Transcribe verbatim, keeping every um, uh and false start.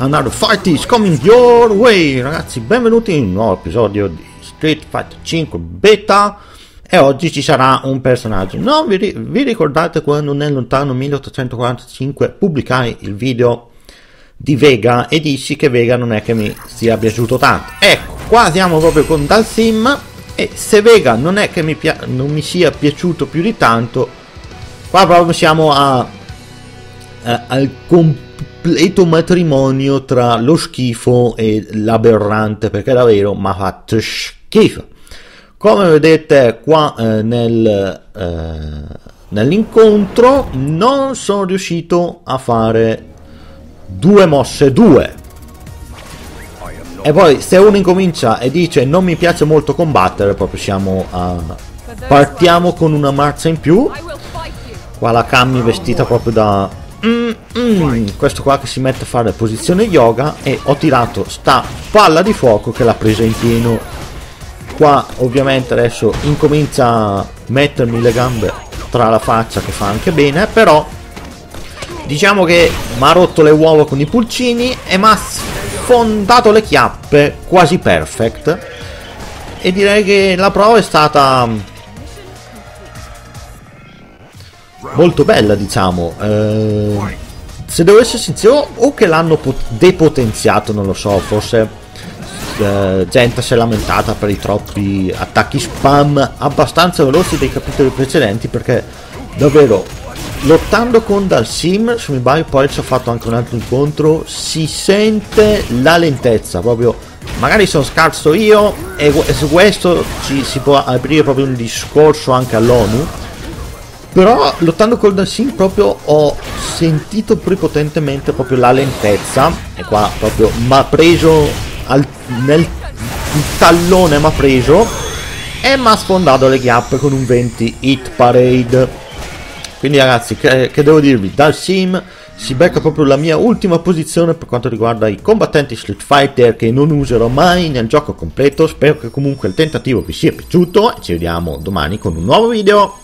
Another fight is coming your way. Ragazzi, benvenuti in un nuovo episodio di Street Fighter cinque Beta. E oggi ci sarà un personaggio. No, vi, vi ricordate quando nel lontano milleottocentoquarantacinque pubblicai il video di Vega e dissi che Vega non è che mi sia piaciuto tanto? Ecco, qua siamo proprio con Dhalsim. E se Vega non è che mi non mi sia piaciuto più di tanto, qua proprio siamo a, a, al completo matrimonio tra lo schifo e l'aberrante, perché davvero mi ha fatto schifo. Come vedete qua eh, nel, eh, nell'incontro non sono riuscito a fare due mosse due, e poi se uno incomincia e dice non mi piace molto combattere, proprio siamo a partiamo con una marcia in più. Qua la Cammy vestita proprio da Mm, mm, questo qua che si mette a fare posizione yoga, e ho tirato sta palla di fuoco che l'ha presa in pieno. Qua ovviamente adesso incomincia a mettermi le gambe tra la faccia, che fa anche bene, però diciamo che mi ha rotto le uova con i pulcini e mi ha sfondato le chiappe quasi perfect, e direi che la prova è stata molto bella, diciamo. Eh, se devo essere sincero, o che l'hanno depotenziato, non lo so, forse eh, gente si è lamentata per i troppi attacchi spam abbastanza veloci dei capitoli precedenti, perché davvero lottando con Dhalsim, se mi sbaglio poi ci ho fatto anche un altro incontro, si sente la lentezza proprio. Magari sono scarso io, e su questo ci si può aprire proprio un discorso anche all'ONU. Però lottando col Dhalsim proprio ho sentito prepotentemente proprio la lentezza, e qua proprio mi ha preso al, nel tallone, mi ha preso e mi ha sfondato le chiappe con un venti hit parade. Quindi ragazzi, che, che devo dirvi, Dhalsim si becca proprio la mia ultima posizione per quanto riguarda i combattenti Street Fighter, che non userò mai nel gioco completo. Spero che comunque il tentativo vi sia piaciuto e ci vediamo domani con un nuovo video.